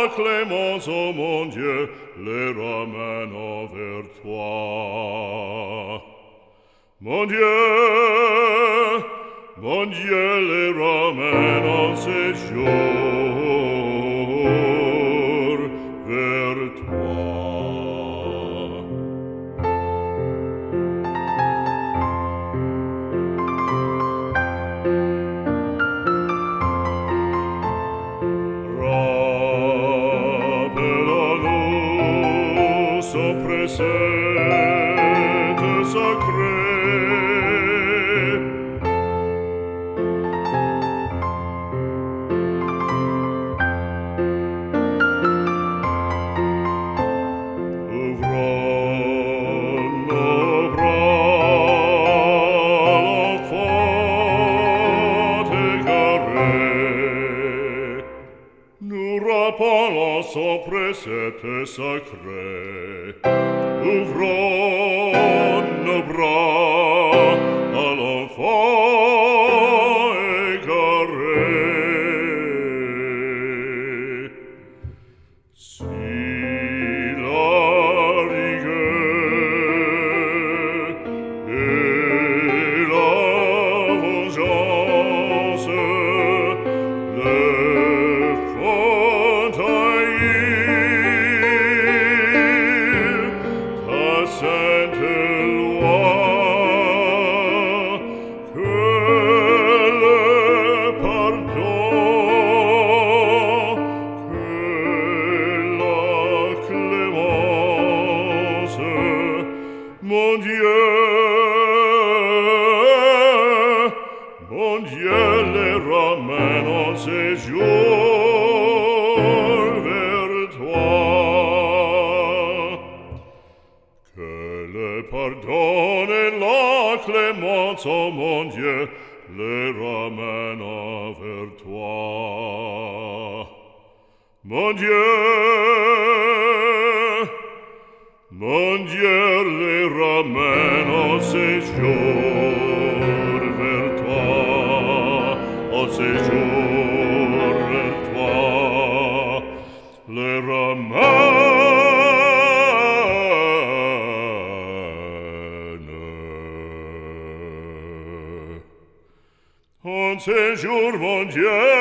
ta clémence, ô mon Dieu, les ramène envers toi. Mon Dieu, les ramène en séjour vers toi. Rappelle-nous ce précepte sacré, rappelant son précepte sacré. Ouvrons nos bras à l'enfant égaré. Si la rigueur et la vengeance mon Dieu les ramène en séjour vers toi. Que le pardon et la clémence, ô mon Dieu, les ramène envers toi. Mon Dieu les ramène en séjour vers toi, en séjour vers toi, les ramène en séjour, mon Dieu.